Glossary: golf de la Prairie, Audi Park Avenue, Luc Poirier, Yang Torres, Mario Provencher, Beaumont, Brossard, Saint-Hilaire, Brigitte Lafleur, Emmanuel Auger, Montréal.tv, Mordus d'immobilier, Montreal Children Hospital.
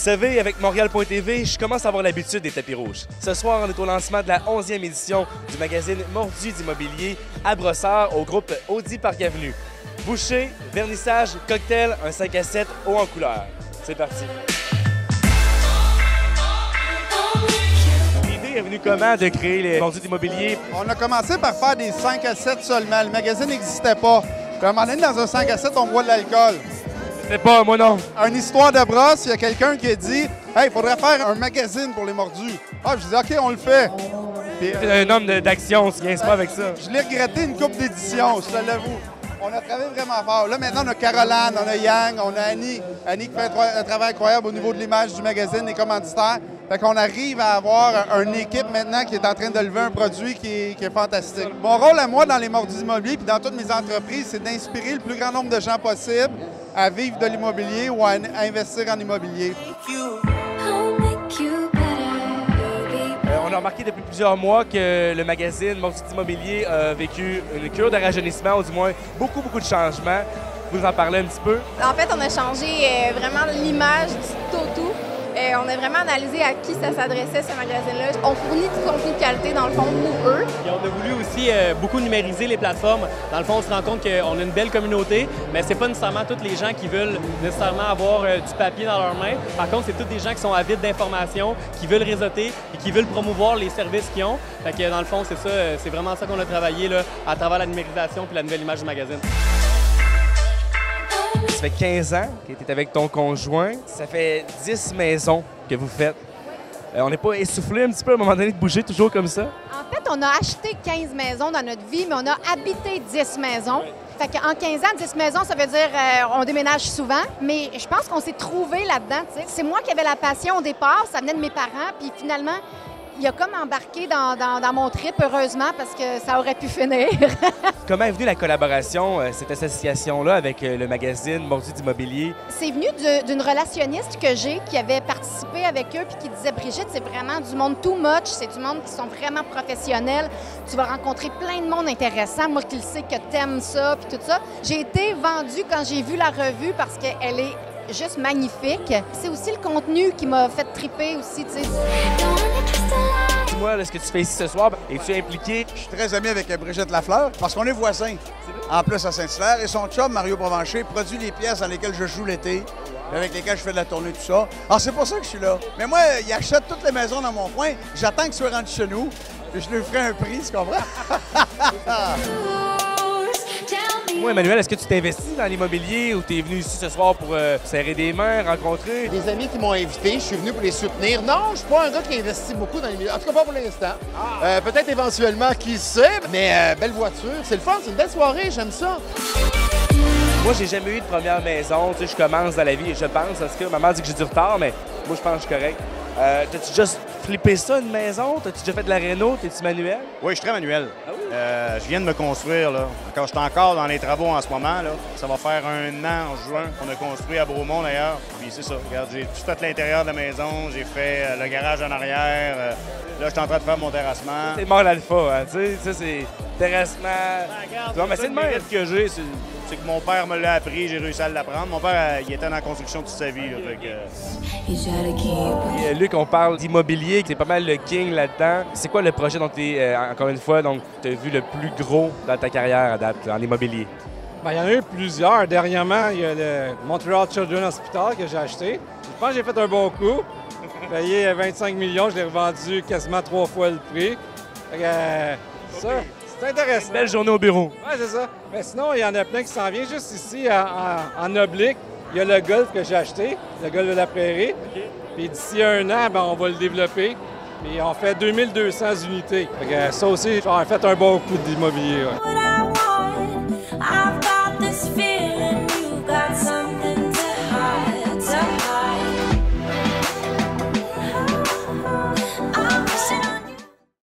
savez, avec Montréal.tv, je commence à avoir l'habitude des tapis rouges. Ce soir, on est au lancement de la 11e édition du magazine Mordus d'immobilier à Brossard au groupe Audi Park Avenue. Boucher, vernissage, cocktail, un 5 à 7 haut en couleur. C'est parti! Comment de créer les Mordus d'immobilier? On a commencé par faire des 5 à 7 seulement. Le magazine n'existait pas. Puis à un moment donné, dans un 5 à 7, on boit de l'alcool. C'est pas, moi non. Une histoire de brosse, il y a quelqu'un qui a dit « Hey, il faudrait faire un magazine pour les mordus. » Ah, je dis « OK, on le fait. » Un homme d'action, tu ne pas avec ça. Je l'ai regretté une couple d'éditions, je te l'avoue. On a travaillé vraiment fort. Là, maintenant, on a Caroline, on a Yang, on a Annie. Annie qui fait un travail incroyable au niveau de l'image du magazine, des commanditaires. Fait qu'on arrive à avoir une équipe maintenant qui est en train de lever un produit qui est fantastique. Mon rôle à moi dans les Mordus d'immobilier puis dans toutes mes entreprises, c'est d'inspirer le plus grand nombre de gens possible à vivre de l'immobilier ou à investir en immobilier. On a remarqué depuis plusieurs mois que le magazine Mordus d'immobilier a vécu une cure de rajeunissement, ou du moins beaucoup de changements. Vous en parlez un petit peu. En fait, on a changé vraiment l'image du tout. On a vraiment analysé à qui ça s'adressait, ce magazine-là. On fournit du contenu de qualité, dans le fond, pour eux. Et on a voulu aussi beaucoup numériser les plateformes. Dans le fond, on se rend compte qu'on a une belle communauté, mais c'est pas nécessairement tous les gens qui veulent nécessairement avoir du papier dans leurs mains. Par contre, c'est tous des gens qui sont avides d'informations, qui veulent réseauter et qui veulent promouvoir les services qu'ils ont. Fait que, dans le fond, c'est ça, c'est vraiment ça qu'on a travaillé là, à travers la numérisation et la nouvelle image du magazine. Ça fait 15 ans que tu es avec ton conjoint. Ça fait 10 maisons que vous faites. On n'est pas essoufflé un petit peu à un moment donné de bouger toujours comme ça? En fait, on a acheté 15 maisons dans notre vie, mais on a habité 10 maisons. Fait qu'en 15 ans, 10 maisons, ça veut dire on déménage souvent. Mais je pense qu'on s'est trouvé là-dedans. C'est moi qui avais la passion au départ, ça venait de mes parents. Puis finalement, il a comme embarqué dans mon trip, heureusement, parce que ça aurait pu finir. Comment est venue la collaboration, cette association-là, avec le magazine Mordus d'immobilier? C'est venu d'une relationniste que j'ai qui avait participé avec eux puis qui disait « Brigitte, c'est vraiment du monde too much, c'est du monde qui sont vraiment professionnels. Tu vas rencontrer plein de monde intéressant. Moi qui le sais que t'aimes ça puis tout ça. » J'ai été vendue quand j'ai vu la revue parce qu'elle est juste magnifique. C'est aussi le contenu qui m'a fait triper aussi, tu sais. Dis-moi, ce que tu fais ici ce soir, es-tu impliqué? Je suis très ami avec Brigitte Lafleur parce qu'on est voisins, en plus à Saint-Hilaire. Et son chum, Mario Provencher, produit les pièces dans lesquelles je joue l'été, avec lesquelles je fais de la tournée, tout ça. Alors, c'est pour ça que je suis là. Mais moi, il achète toutes les maisons dans mon coin. J'attends qu'ils soient rendus chez nous et je lui ferai un prix, tu comprends? Moi, Emmanuel, est-ce que tu t'investis dans l'immobilier ou tu es venu ici ce soir pour serrer des mains, rencontrer? Des amis qui m'ont invité, je suis venu pour les soutenir. Non, je suis pas un gars qui investit beaucoup dans l'immobilier, en tout cas pas pour l'instant. Ah. Peut-être éventuellement, qui sait, mais belle voiture, c'est le fun, c'est une belle soirée, j'aime ça. Moi, j'ai jamais eu de première maison, tu sais, je commence dans la vie, je pense, parce que maman dit que j'ai du retard, mais moi, je pense que je suis correct. T'as-tu déjà flippé ça, une maison? T'as-tu déjà fait de la réno? T'es-tu manuel? Oui, je suis très manuel. Ah oui? Je viens de me construire, là. Quand je suis encore dans les travaux en ce moment, là. Ça va faire un an en juin qu'on a construit à Beaumont, d'ailleurs. Puis c'est ça. Regarde, j'ai tout fait l'intérieur de la maison, j'ai fait le garage en arrière. Là, je suis en train de faire mon terrassement. C'est mort l'alpha, hein? Tu sais, ça, c'est terrassement. Ben, regarde, tu vois, mais c'est le mérite que j'ai. C'est que mon père me l'a appris, j'ai réussi à l'apprendre. Mon père, il était dans la construction toute sa vie. Là, fait que... Luc, on parle d'immobilier, c'est pas mal le king là-dedans. C'est quoi le projet dont tu es, encore une fois, donc tu as vu le plus gros dans ta carrière à date en immobilier? Bien, il y en a eu plusieurs. Dernièrement, il y a le Montreal Children Hospital que j'ai acheté. Je pense que j'ai fait un bon coup. Payé 25 millions, je l'ai revendu quasiment 3 fois le prix. Fait que, ça... C'est intéressant. Une belle journée au bureau. Oui, c'est ça. Mais sinon, il y en a plein qui s'en viennent. Juste ici, en oblique, il y a le golf que j'ai acheté, le golf de la Prairie. Okay. Puis d'ici un an, ben, on va le développer. Puis on fait 2200 unités. Fait que ça aussi, on a fait un bon coup d'immobilier. Ouais.